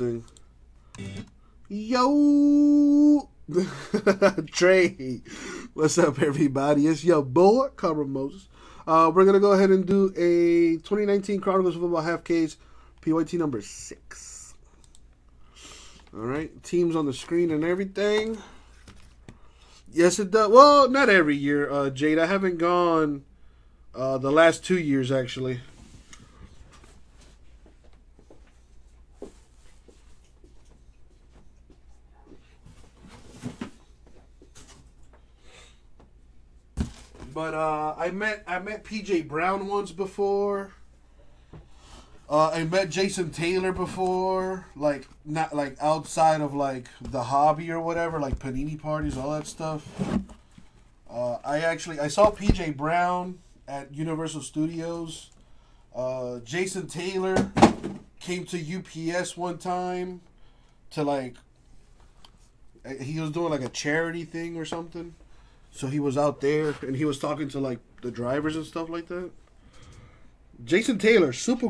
thing. Yo! Trey, what's up, everybody? It's your boy, Carver Moses. We're going to go ahead and do a 2019 Chronicles of Football Half Cage, PYT number 6. All right, teams on the screen and everything. Yes, it does. Well, not every year, Jade. I haven't gone the last 2 years, actually. But I met PJ Brown once before. I met Jason Taylor before, like not like outside of like the hobby or whatever, like panini parties, all that stuff. I saw PJ Brown at Universal Studios. Jason Taylor came to UPS one time to like he was doing like a charity thing or something. So he was out there, and he was talking to, like, the drivers and stuff like that. Jason Taylor, super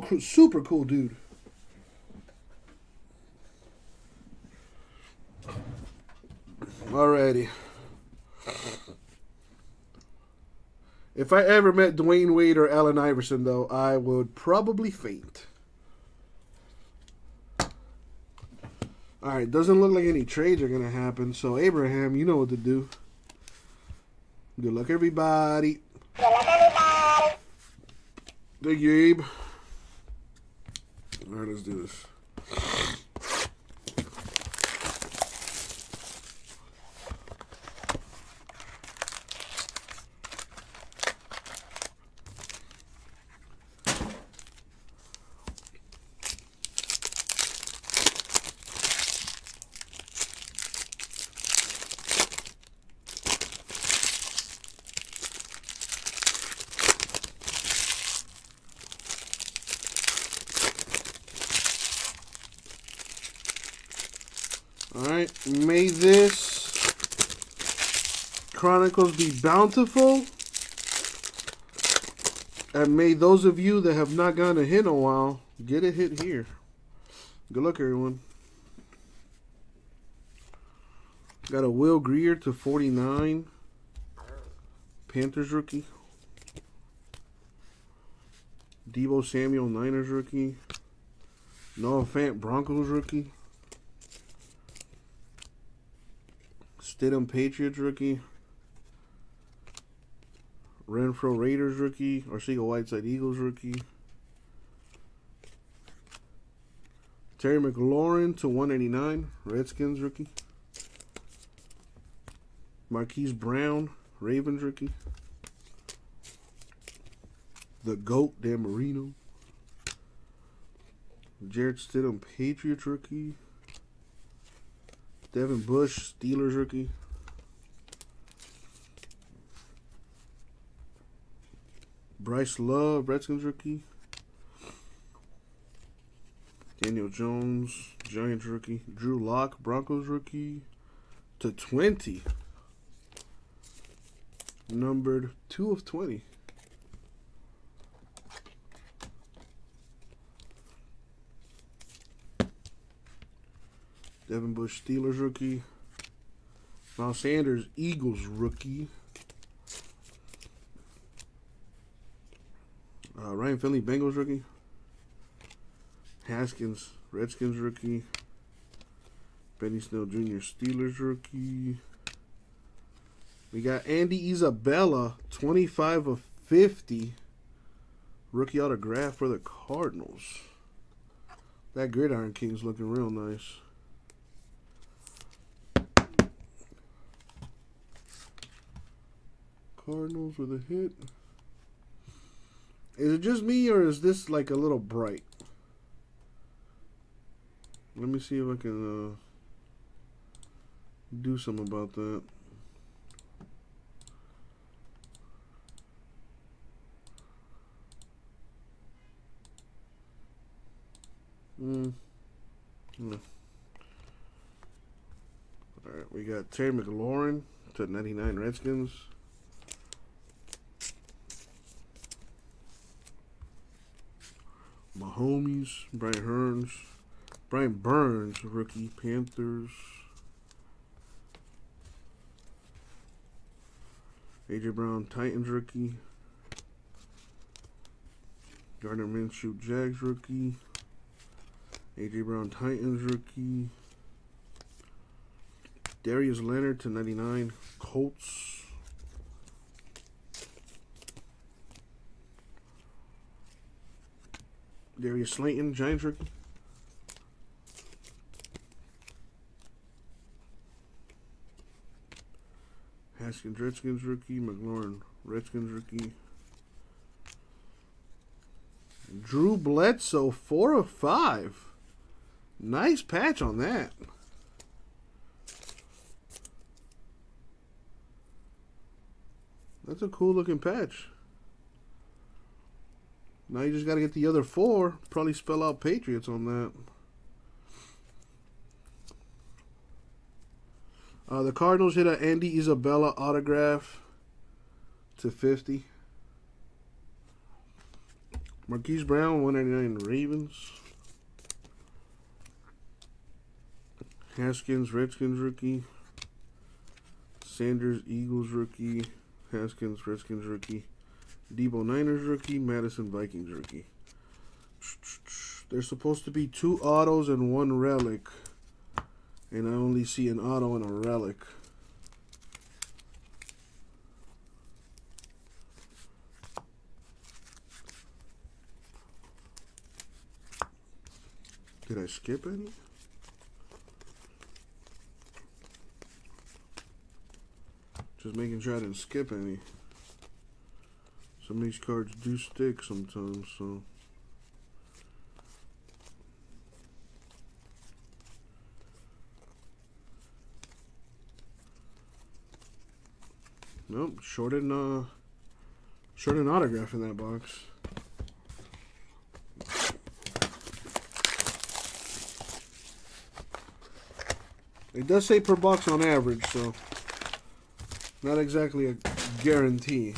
cool dude. Alrighty. If I ever met Dwayne Wade or Allen Iverson, though, I would probably faint. Alright, doesn't look like any trades are going to happen, so Abraham, you know what to do. Good luck, everybody. Good luck, everybody. Thank you, Abe. All right, let's do this. Alright, may this Chronicles be bountiful, and may those of you that have not gotten a hit in a while, get a hit here. Good luck, everyone. Got a Will Greer /49, Panthers rookie. Debo Samuel, Niners rookie. Noah Fant, Broncos rookie. Stidham, Patriots rookie. Renfrow, Raiders rookie. Arcega, Whiteside, Eagles rookie. Terry McLaurin /189, Redskins rookie. Marquise Brown, Ravens rookie. The GOAT, Dan Marino. Jared Stidham, Patriots rookie. Devin Bush, Steelers rookie. Bryce Love, Redskins rookie. Daniel Jones, Giants rookie. Drew Lock, Broncos rookie. /20. Numbered 2/20. Devin Bush, Steelers rookie. Miles Sanders, Eagles rookie. Ryan Finley, Bengals rookie. Haskins, Redskins rookie. Benny Snell Jr., Steelers rookie. We got Andy Isabella, 25/50. Rookie autograph for the Cardinals. That Gridiron King's looking real nice. Cardinals with a hit. Is it just me or is this like a little bright? Let me see if I can do something about that. No. All right, we got Terry McLaurin /99, Redskins. Homies, Brian Burns, Brian Burns, rookie, Panthers. AJ Brown, Titans, rookie. Gardner Minshew, Jags, rookie. AJ Brown, Titans, rookie. Darius Leonard /99, Colts. Darius Slayton, Giants, rookie. Haskins, Redskins, rookie. McLaurin, Redskins, rookie. Drew Bledsoe, 4/5. Nice patch on that. That's a cool looking patch. Now you just got to get the other four. Probably spell out Patriots on that. The Cardinals hit an Andy Isabella autograph /50. Marquise Brown, 199, Ravens. Haskins, Redskins, rookie. Sanders, Eagles, rookie. Haskins, Redskins, rookie. Debo, Niners, rookie. Madison, Vikings, rookie. There's supposed to be 2 autos and 1 relic. And I only see an auto and a relic. Did I skip any? Just making sure I didn't skip any. Some of these cards do stick sometimes, so. Nope, short an autograph in that box. It does say per box on average, so not exactly a guarantee.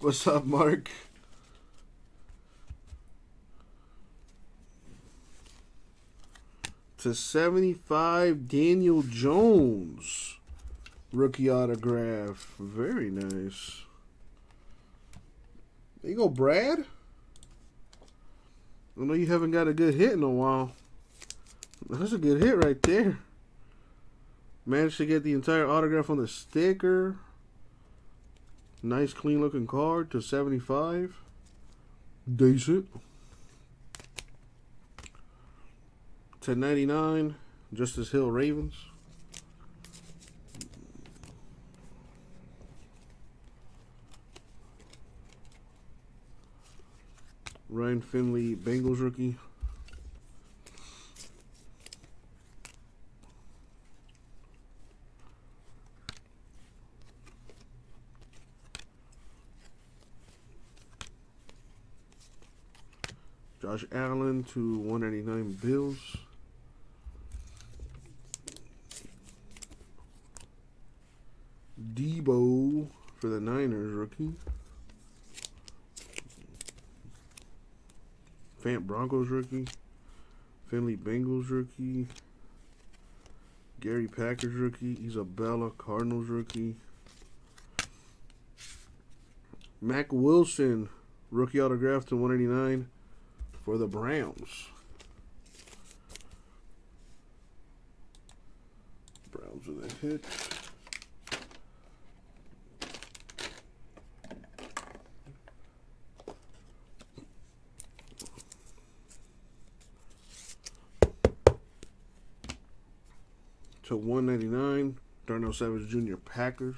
What's up, Mark? /75, Daniel Jones, rookie autograph. Very nice. There you go, Brad. I know you haven't got a good hit in a while. That's a good hit right there. Managed to get the entire autograph on the sticker. Nice, clean looking card /75. Decent. /99, Justice Hill, Ravens. Ryan Finley, Bengals, rookie. Josh Allen /199, Bills. Debo for the Niners, rookie. Fant, Broncos, rookie. Finley, Bengals, rookie. Gary, Packers, rookie. Isabella, Cardinals, rookie. Mac Wilson, rookie autograph /189 for the Browns. Browns with a hit. /199, Darnell Savage Jr., Packers.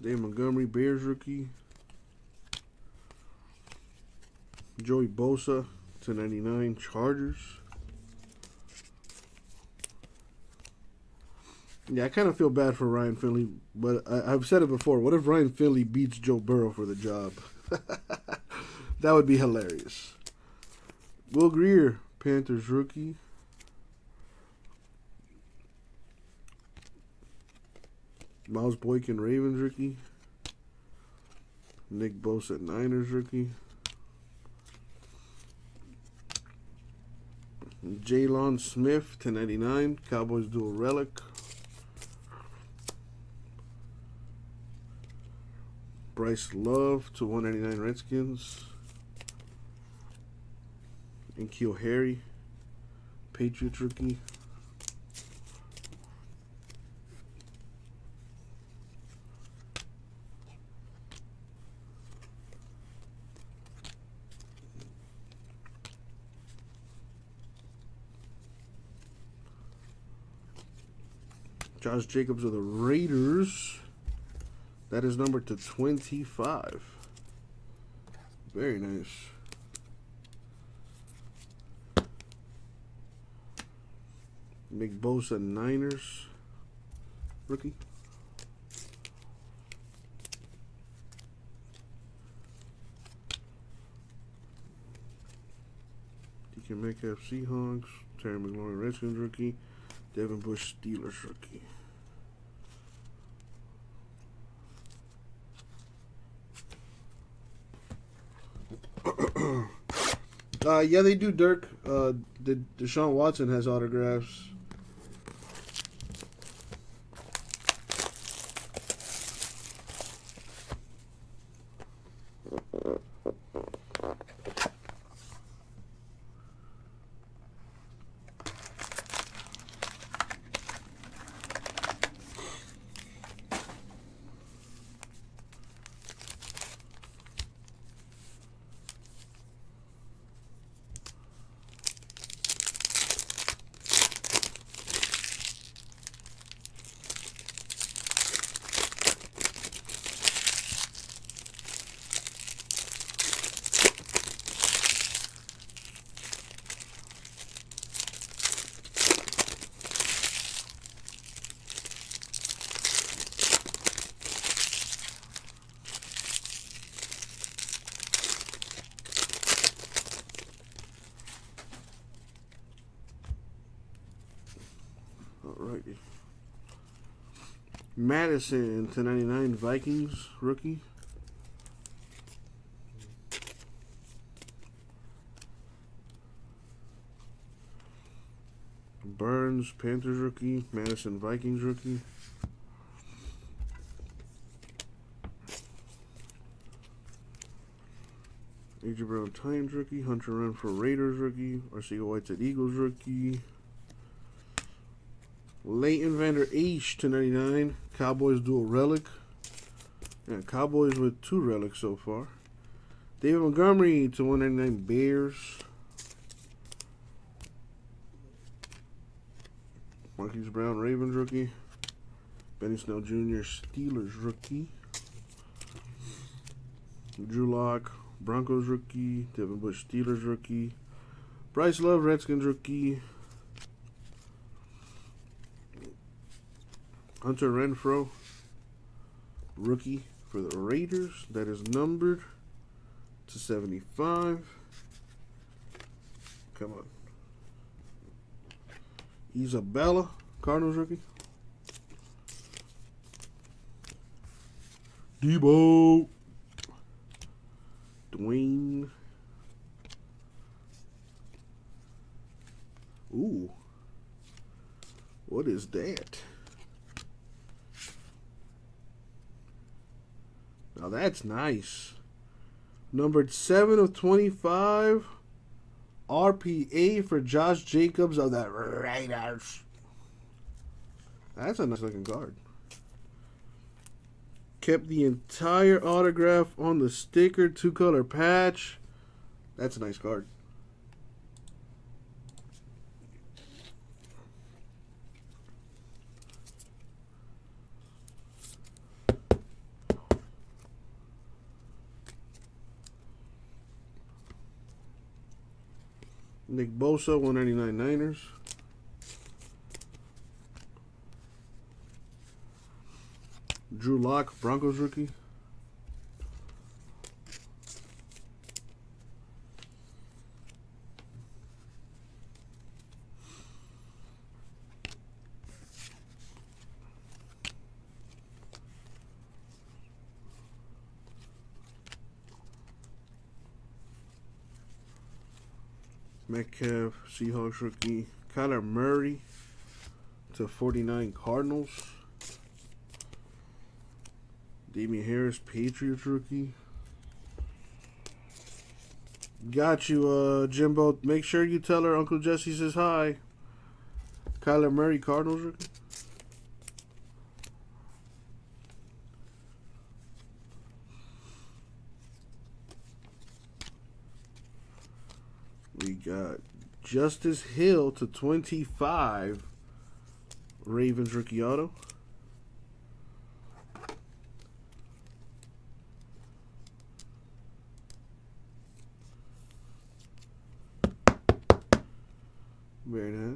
Dave Montgomery, Bears, rookie. Joey Bosa, /99 Chargers. Yeah, I kind of feel bad for Ryan Finley, but I've said it before. What if Ryan Finley beats Joe Burrow for the job? That would be hilarious. Will Greer, Panthers rookie. Miles Boykin, Ravens rookie. Nick Bosa, Niners rookie. Jalon Smith, /99 Cowboys dual relic. Bryce Love, /199 Redskins. N'Keal Harry, Patriots rookie. Josh Jacobs of the Raiders. That is numbered to 25. Very nice. Nick Bosa, Niners rookie. DK Metcalf, Seahawks. Terry McLaurin, Redskins rookie. Devin Bush, Steelers rookie. Yeah, they do, Dirk. Deshaun Watson has autographs. Alrighty. Madison, /99 Vikings rookie. Burns, Panthers rookie. Madison, Vikings rookie. AJ Brown, Titans rookie. Hunter Renfrow, Raiders rookie. Arcega White's at Eagles rookie. Leighton Vander Esch, /99 Cowboys dual relic. Yeah, Cowboys with 2 relics so far. David Montgomery, /199 Bears. Marquise Brown, Ravens rookie. Benny Snell Jr., Steelers rookie. Drew Lock, Broncos rookie. Devin Bush, Steelers rookie. Bryce Love, Redskins rookie. Hunter Renfrow, rookie for the Raiders. That is numbered to 75. Come on. Isabella, Cardinals rookie. Debo. Dwayne. Ooh. What is that? Now that's nice. Numbered 7/25 RPA for Josh Jacobs of the Raiders. That's a nice looking card. Kept the entire autograph on the sticker, 2-color patch. That's a nice card. Nick Bosa, 199 Niners. Drew Lock, Broncos rookie. Metcalf, Seahawks rookie. Kyler Murray /49 Cardinals. Damian Harris, Patriots rookie. Got you, Jimbo. Make sure you tell her Uncle Jesse says hi. Kyler Murray, Cardinals rookie. We got Justice Hill /25 Ravens rookie auto. Very nice.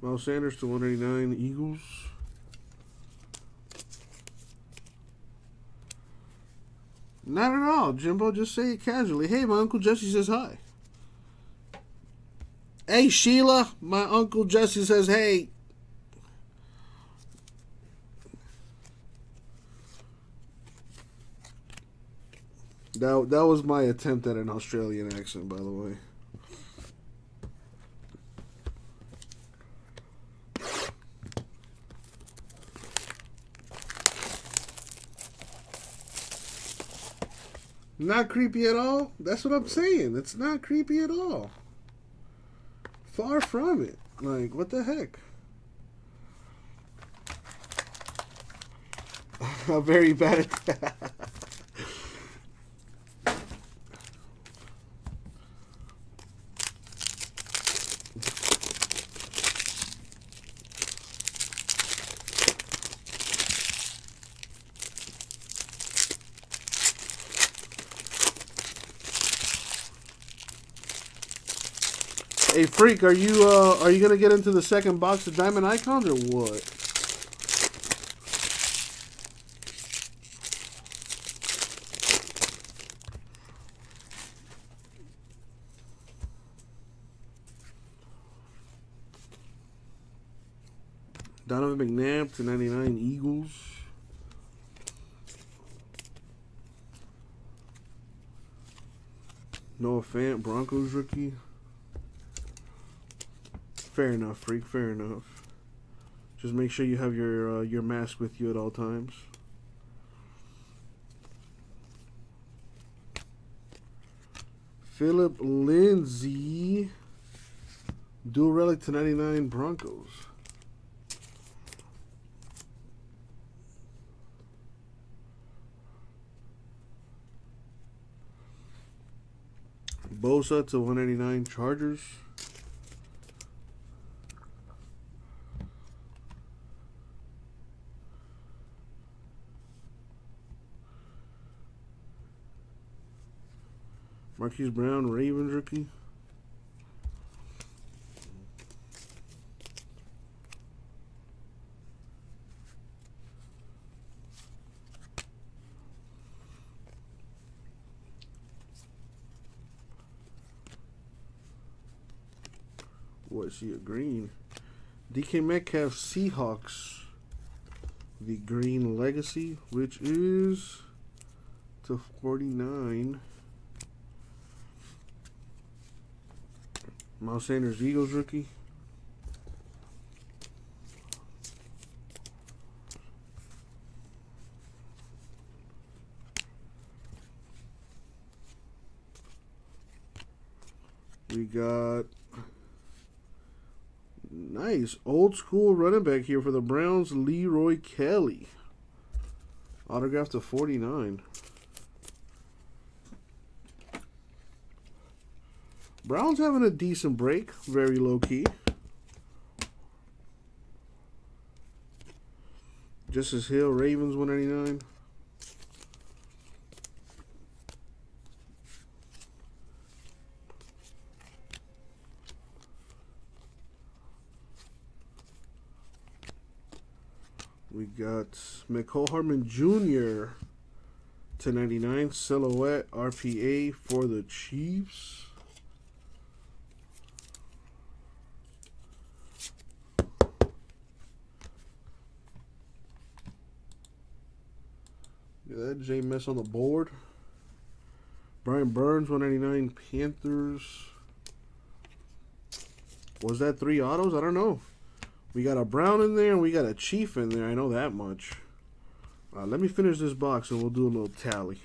Miles Sanders /189 Eagles. Not at all, Jimbo. Just say it casually. Hey, my Uncle Jesse says hi. Hey, Sheila. My Uncle Jesse says hey. That was my attempt at an Australian accent, by the way. Not creepy at all. That's what I'm saying. It's not creepy at all. Far from it. Like, what the heck? I'm very bad at that. Hey Freak, are you gonna get into the second box of Diamond Icons or what? Donovan McNabb /99 Eagles. Noah Fant, Broncos rookie. Fair enough, Freak. Fair enough. Just make sure you have your mask with you at all times. Philip Lindsay, dual relic /99 Broncos. Bosa /189 Chargers. Marquise Brown, Ravens rookie. What's he, a green? DK Metcalf, Seahawks. The green legacy, which is /49. Miles Sanders, Eagles rookie. We got nice old school running back here for the Browns, Leroy Kelly. Autograph /49. Brown's having a decent break, very low key. Justice Hill, Ravens, 189. We got N'Keal Harry Jr. 1099 silhouette RPA for the Chiefs. Look at that, J-Mess on the board. Brian Burns, 199 Panthers. Was that 3 autos? I don't know. We got a Brown in there and we got a Chief in there. I know that much. Let me finish this box and we'll do a little tally.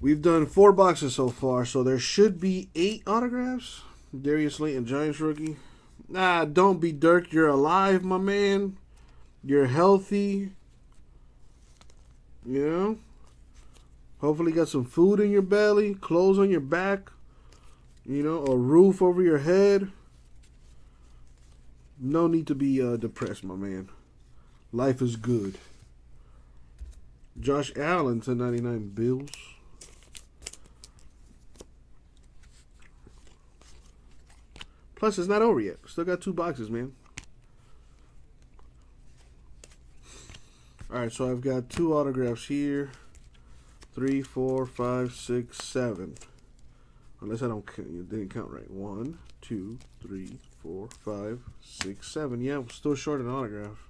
We've done 4 boxes so far, so there should be 8 autographs. Darius Slayton, Giants rookie. Nah, don't be Dirk. You're alive, my man. You're healthy. You know? Hopefully you got some food in your belly, clothes on your back, you know, a roof over your head. No need to be depressed, my man. Life is good. Josh Allen, 1099 Bills. Plus, it's not over yet. Still got 2 boxes, man. All right, so I've got 2 autographs here. 3, 4, 5, 6, 7. Unless I don't count, it didn't count right. 1, 2, 3, 4, 5, 6, 7. Yeah, we're still short an autograph.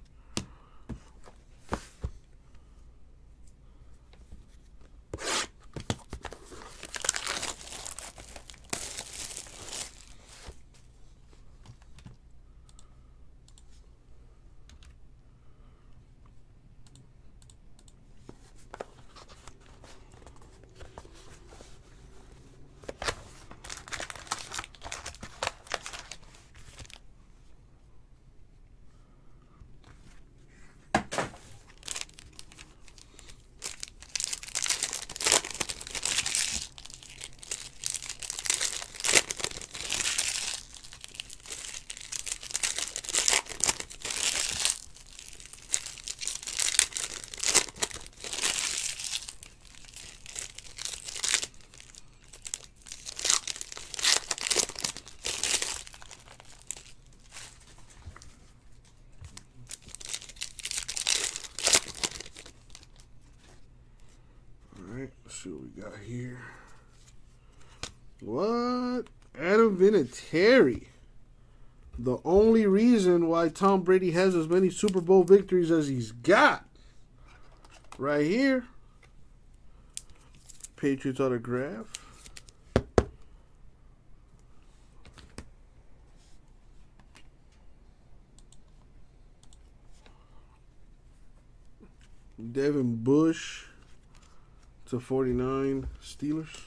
Got here. What? Adam Vinatieri. The only reason why Tom Brady has as many Super Bowl victories as he's got. Right here. Patriots autograph. Devin Bush. /49 Steelers.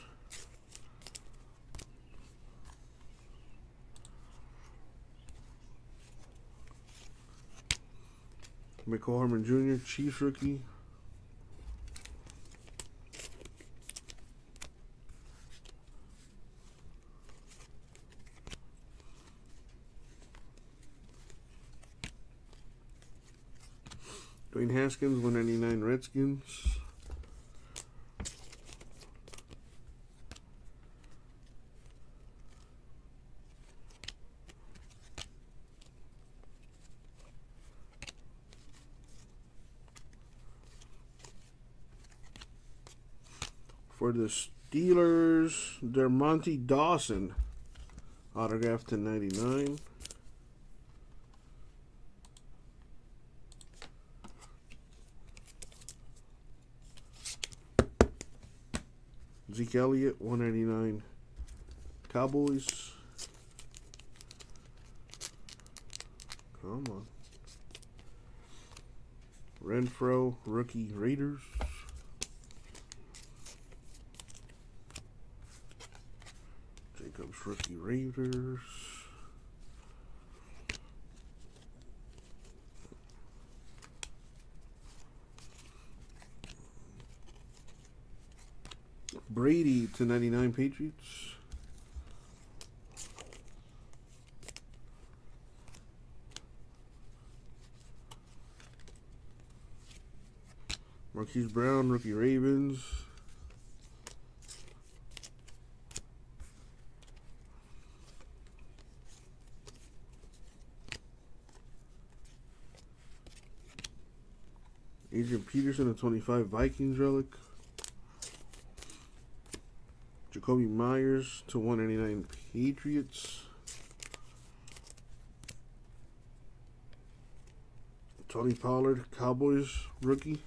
N'Keal Harry Jr., Chiefs rookie. Dwayne Haskins, 199 Redskins. For the Steelers, Dermonte Dawson, autographed to 99. Zeke Elliott, 199. Cowboys. Come on. Renfrow, rookie, Raiders. Rookie Raiders. Brady /99 Patriots. Marquise Brown, rookie Ravens. Adrian Peterson, a 25 Vikings relic. Jacoby Myers to 199 Patriots. Tony Pollard, Cowboys rookie.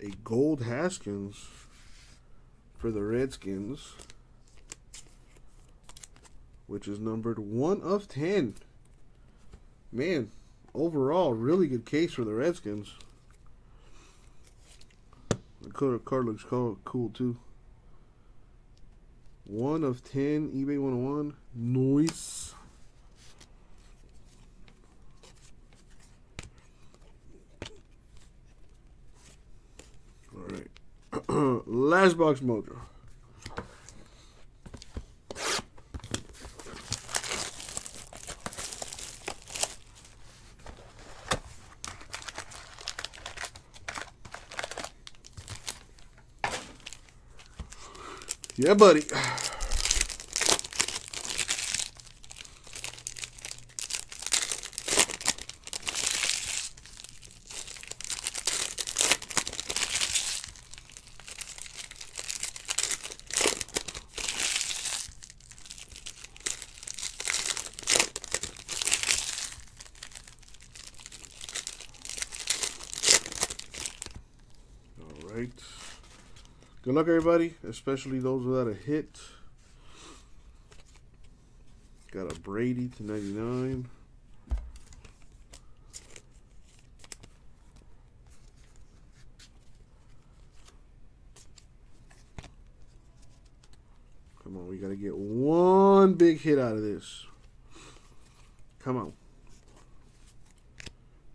A gold Haskins for the Redskins, which is numbered 1 of 10. Man. Overall, really good case for the Redskins. The color card looks cool too. 1 of 10, eBay 101. Nice. All right. Last box mojo. Yeah, buddy. All right. Good luck, everybody, especially those without a hit. Got a Brady to 99. Come on, we got to get one big hit out of this. Come on.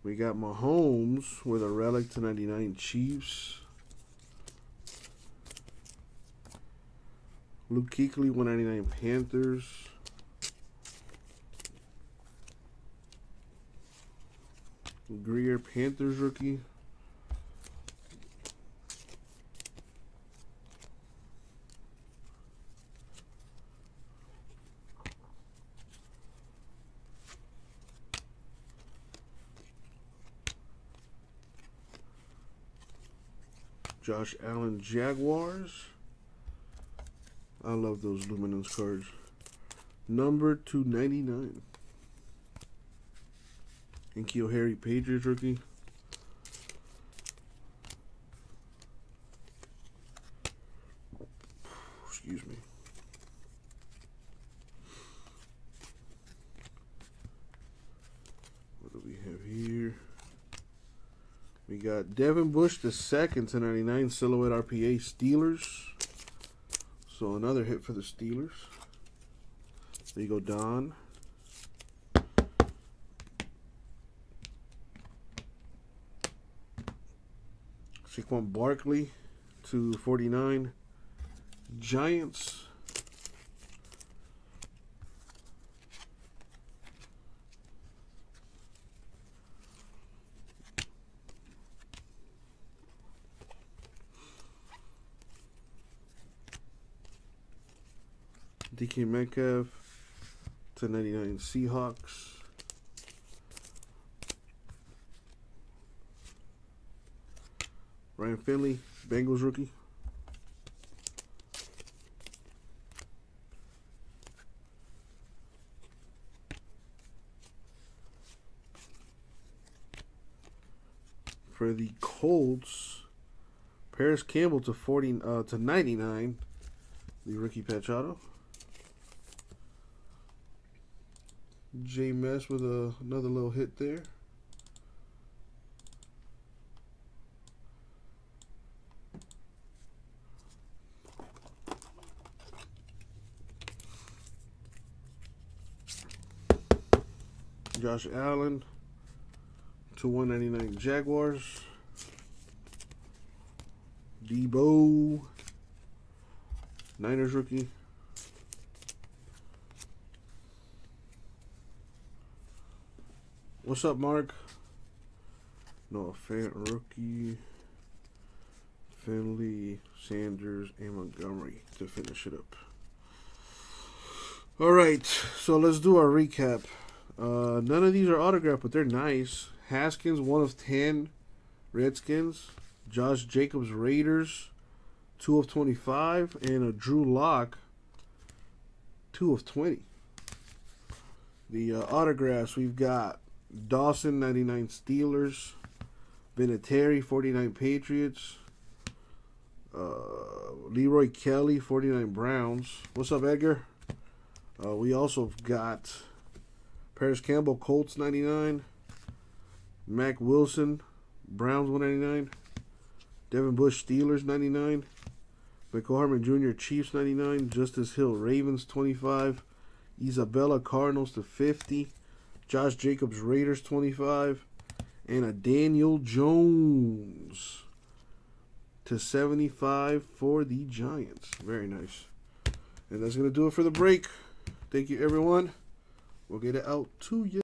We got Mahomes with a relic to 99 Chiefs. Luke Kuechly, 199 Panthers. Greer, Panthers rookie. Josh Allen, Jaguars. I love those Luminance cards. Number 299. N'Keal Harry, Patriots rookie. Excuse me. What do we have here? We got Devin Bush, the second to 99 silhouette RPA Steelers. So another hit for the Steelers. There you go, Don. Saquon Barkley to 49. Giants. DK Metcalf to 99 Seahawks. Ryan Finley, Bengals rookie. For the Colts, Paris Campbell to 99, the rookie patch auto. J-Mess with another little hit there. Josh Allen to 199 Jaguars. Debo. Niners rookie. What's up, Mark? Noah Fant rookie. Finley, Sanders, and Montgomery to finish it up. All right, so let's do our recap. None of these are autographed, but they're nice. Haskins, 1 of 10, Redskins. Josh Jacobs, Raiders, 2 of 25, and a Drew Lock, 2 of 20. The autographs we've got Dawson, 99 Steelers, Vinatieri, 49 Patriots. Leroy Kelly, 49 Browns. What's up, Edgar? We also got Paris Campbell, Colts, 99. Mac Wilson, Browns, 199. Devin Bush, Steelers, 99. N'Keal Harry Jr., Chiefs, 99. Justice Hill, Ravens, 25. Isabella, Cardinals, to 50. Josh Jacobs, Raiders, 25. And a Daniel Jones to 75 for the Giants. Very nice. And that's going to do it for the break. Thank you, everyone. We'll get it out to you.